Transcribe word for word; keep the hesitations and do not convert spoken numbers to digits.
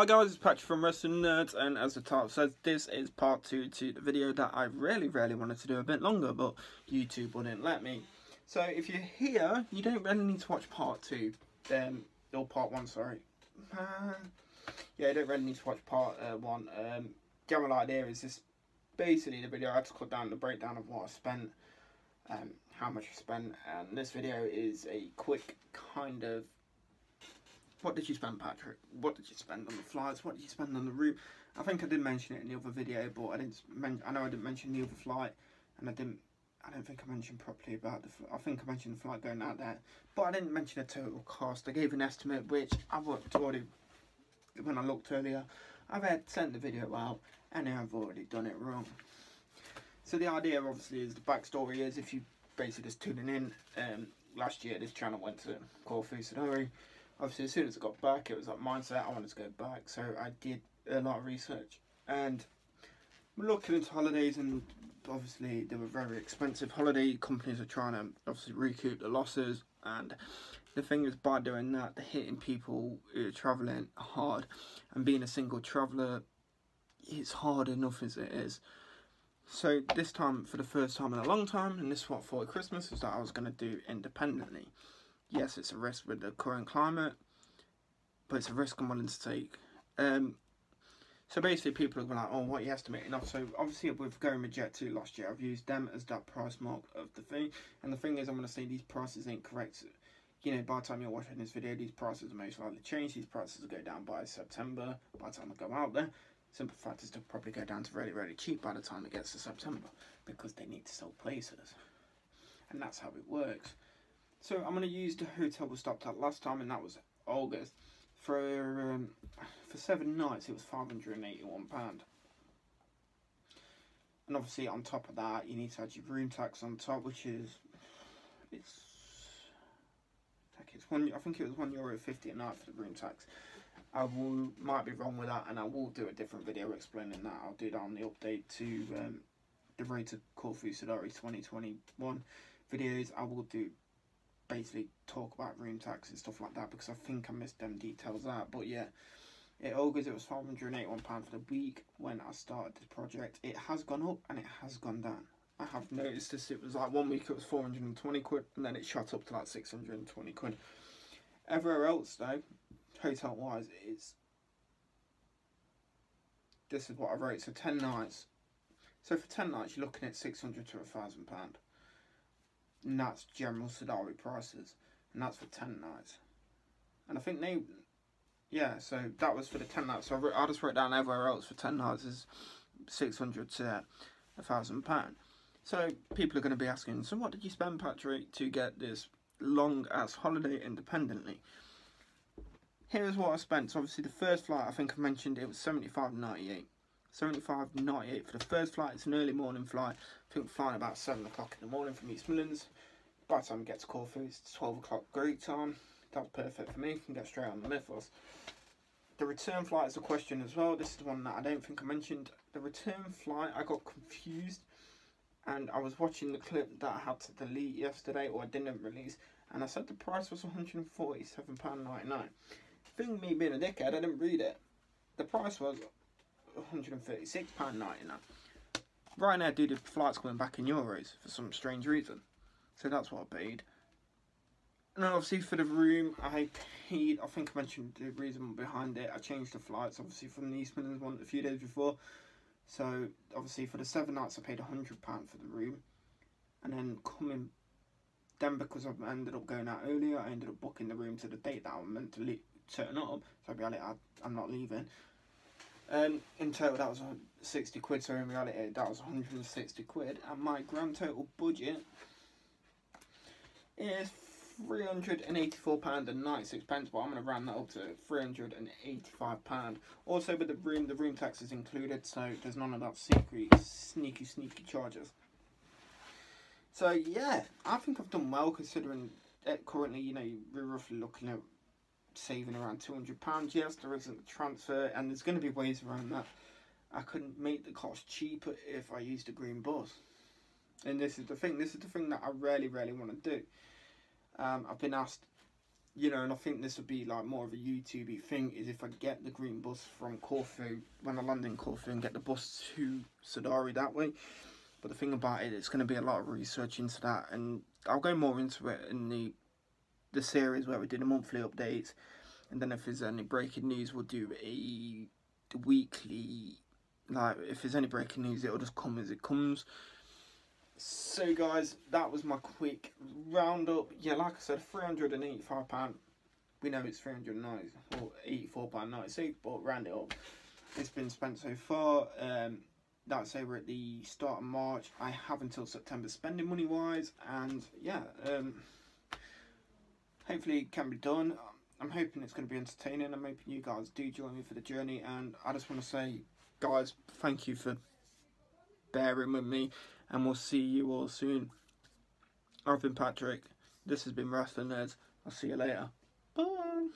Hi guys, it's Patrick from Wrestling Nerds, and as the title says, this is part two to the video that I really, really wanted to do a bit longer, but YouTube wouldn't let me. So if you're here, you don't really need to watch part two, um, or part one, sorry. Uh, yeah, you don't really need to watch part uh, one. Um, general idea is just basically the video I had to cut down the breakdown of what I spent, um, how much I spent, and this video is a quick kind of. What did you spend, Patrick? What did you spend on the flights? What did you spend on the route? I think I did mention it in the other video, but I didn't. Men I know I didn't mention the other flight, and I didn't. I don't think I mentioned properly about the. I think I mentioned the flight going out there, but I didn't mention the total cost. I gave an estimate, which I've already. When I looked earlier, I've had sent the video out, and I've already done it wrong. So the idea, obviously, is the backstory is if you basically just tuning in. Um, last year, this channel went to Corfu, Sidari. Obviously, as soon as I got back, it was like mindset, I wanted to go back, so I did a lot of research. And we're looking into holidays, and obviously they were very expensive. Holiday companies are trying to obviously recoup the losses, and the thing is, by doing that, they're hitting people who are travelling hard. And being a single traveller, it's hard enough as it is. So this time, for the first time in a long time, and this is what I thought at Christmas, was that I was going to do independently. Yes, it's a risk with the current climate, but it's a risk I'm willing to take. Um, so basically, people are going like, oh, what are you estimating off? So obviously, with going with Jet two last year, I've used them as that price mark of the thing. And the thing is, I'm going to say these prices ain't correct. You know, by the time you're watching this video, these prices are most likely change. These prices will go down by September, by the time I go out there. Simple fact is, they'll probably go down to really, really cheap by the time it gets to September, because they need to sell places. And that's how it works. So I'm going to use the hotel we stopped at last time, and that was August. For um, for seven nights, it was five hundred and eighty-one pounds. And obviously, on top of that, you need to add your room tax on top, which is it's it's one. I think it was one euro fifty a night for the room tax. I will might be wrong with that, and I will do a different video explaining that. I'll do that on the update to um, the rate of Corfu Sidari twenty twenty-one videos. I will do. Basically talk about room tax and stuff like that, because I think I missed them details out. But yeah, in August it was five hundred and eighty-one pounds for the week when I started this project. It has gone up and it has gone down. I have noticed this. It was like one week it was four hundred and twenty quid, and then it shot up to like six hundred and twenty quid. Everywhere else though, hotel wise, is this is what I wrote. So ten nights, so for ten nights you're looking at six hundred to a thousand pound. And that's general Sidari prices, and that's for ten nights. And I think they, yeah, so that was for the ten nights. So I, wrote, I just wrote down everywhere else for ten nights is six hundred to a thousand pounds. So people are going to be asking, so what did you spend, Patrick, to get this long ass holiday independently? Here's what I spent. So obviously the first flight, I think I mentioned it was seventy-five ninety-eight. seventy-five ninety-eight for the first flight. It's an early morning flight. I think we're flying about seven o'clock in the morning from East Midlands. By the time we get to Corfu, it's twelve o'clock Greek time. That's perfect for me. You can get straight on the Mythos. The return flight is a question as well. This is the one that I don't think I mentioned. The return flight, I got confused. And I was watching the clip that I had to delete yesterday, or I didn't release. And I said the price was one hundred and forty-seven pounds ninety-nine. Thing me being a dickhead, I didn't read it. The price was one hundred and thirty-six pounds ninety-nine. Right now, dude, the flight's coming back in euros for some strange reason, so that's what I paid. And obviously for the room, I paid. I think I mentioned the reason behind it. I changed the flights, obviously, from the East Midlands one a few days before. So obviously for the seven nights, I paid one hundred pounds for the room, and then coming. Then because I ended up going out earlier, I ended up booking the room to the date that I meant to leave, turn up. So I'd be like, I'm not leaving. Um, in total that was sixty quid, so in reality that was one hundred and sixty quid, and my grand total budget is three hundred and eighty-four pounds and ninety-six pence, but I'm going to round that up to three hundred and eighty-five pounds. Also with the room, the room tax is included, so there's none of that secret, sneaky, sneaky charges. So yeah, I think I've done well considering that currently, you know, we're roughly looking at saving around two hundred pounds. Yes, there isn't a transfer, and there's going to be ways around that. I couldn't make the cost cheaper if I used a green bus, and this is the thing this is the thing that I really really want to do. um I've been asked you know, and I think this would be like more of a YouTube thing, is if I get the green bus from Corfu, when I land in Corfu, and get the bus to Sidari that way. But the thing about it, it's going to be a lot of research into that, and I'll go more into it in the the series where we do the monthly updates, and then if there's any breaking news, we'll do a weekly, like if there's any breaking news, it'll just come as it comes. So guys, that was my quick roundup. Yeah, like I said, three hundred and eighty-five pounds, we know it's three hundred and ninety or eighty-four pounds ninety-six, but round it up, it's been spent so far. Um that's over at the start of March. I have until September spending money wise, and yeah, um hopefully it can be done. I'm hoping it's going to be entertaining. I'm hoping you guys do join me for the journey, and I just want to say, guys, thank you for bearing with me, and we'll see you all soon. I've been Patrick, this has been Wrestling Nerds, I'll see you later, bye.